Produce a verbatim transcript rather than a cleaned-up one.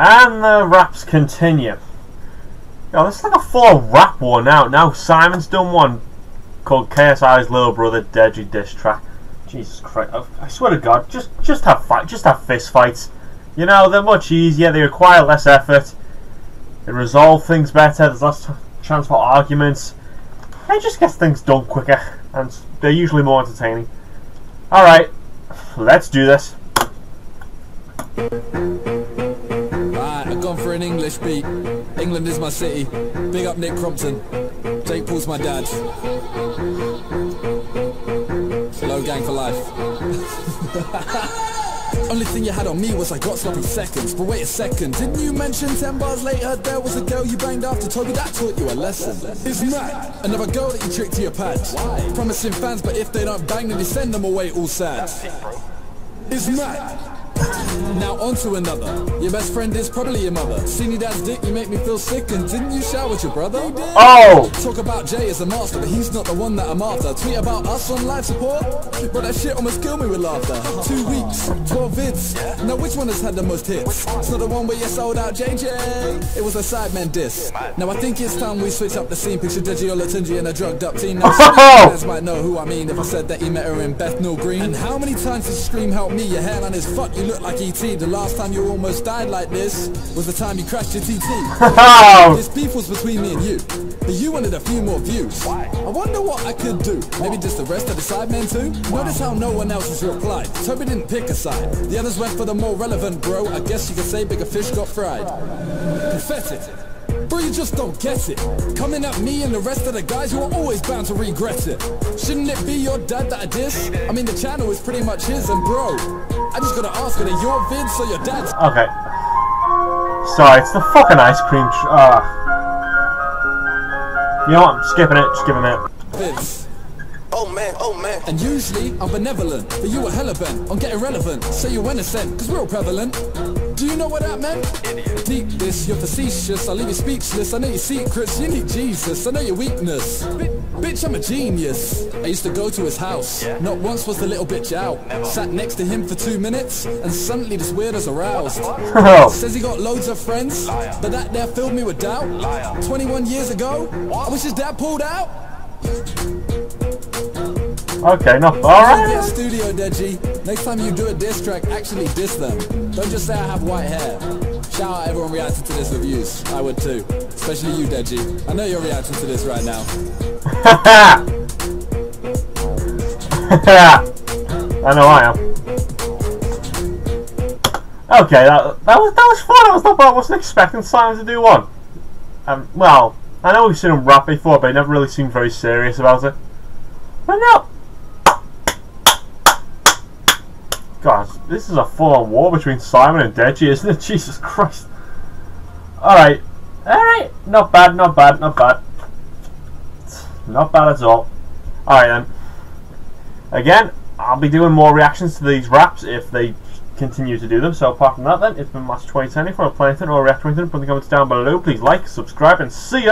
And the raps continue. Yo, this is like a full rap war now. Now Simon's done one called K S I's Little Brother Deji diss track. Jesus Christ! I, I swear to God, just just have fight, just have fist fights. You know they're much easier. They require less effort. They resolve things better. There's less chance for arguments. It just gets things done quicker, and they're usually more entertaining. All right, let's do this. Right, I've gone for an English beat. England is my city. Big up Nick Crompton. Jake Paul's my dad. Low gang for life. Only thing you had on me was I got slapped in seconds. But wait a second, didn't you mention ten bars later there was a girl you banged after Toby? That taught you a lesson. It's mad, another girl that you tricked to your pads. Promising fans, but if they don't bang, then you send them away all sad. It's mad. Now on to another. Your best friend is probably your mother. Seen your dad's dick, you make me feel sick. And didn't you shower with your brother? Oh! Talk about Jay as a master, but he's not the one that I'm after. Tweet about us on live support, but that shit almost killed me with laughter. Two weeks, twelve vids. Now which one has had the most hits? It's not the one where you sold out J J. It was a Sideman diss. Now I think it's time we switch up the scene. Picture Deji or Latunji and a drugged up teen. Now some fans might know who I mean if I said that he met her in Bethnal Green. And how many times did you scream help me? Your hairline is fucked. You look like E T. The last time you almost died like this was the time you crashed your T T. This beef was between me and you, but you wanted a few more views. Why? I wonder what I could do. Maybe just the rest of the Sidemen too? Wow. Notice how no one else has replied. Toby didn't pick a side. The others went for the more relevant, bro. I guess you could say bigger fish got fried. Pathetic. Bro, you just don't get it. Coming at me and the rest of the guys, you are always bound to regret it. Shouldn't it be your dad that I diss? I mean, the channel is pretty much his, and bro, I just gotta ask, are they your vids or your dad's? Okay. Sorry, it's the fucking ice cream. Uh. You know what? I'm skipping it. Just give him it. Vids. Oh man, oh man. And usually I'm benevolent, but you were hella bent on getting relevant. So you innocent, because we're all prevalent. Do you know what that meant? Idiot. Deep this, you're facetious, I leave you speechless. I know your secrets, you need Jesus, I know your weakness. B bitch, I'm a genius. I used to go to his house, yeah. Not once was the little bitch out. Never. Sat next to him for two minutes, and suddenly this weirdo's aroused. Says he got loads of friends, liar. But that there filled me with doubt. Liar. twenty-one years ago, what? I wish his dad pulled out. Okay, not far. Alright. Studio Deji. Next time you do a diss track, actually diss them. Don't just say I have white hair. Shout out everyone reacting to this reviews. I would too. Especially you, Deji. I know you're reacting to this right now. I know I am. Okay, that that was that was fun. I was not I wasn't expecting Simon to do one. Um well, I know we've seen him rap before, but he never really seemed very serious about it. But no. God, this is a full-on war between Simon and Deji, isn't it? Jesus Christ. Alright. Alright. Not bad, not bad, not bad. Not bad at all. Alright then. Again, I'll be doing more reactions to these raps if they continue to do them. So apart from that then, it's been Match twenty ten. If you want to play anything or react to anything, put the comments down below. Please like, subscribe, and see ya!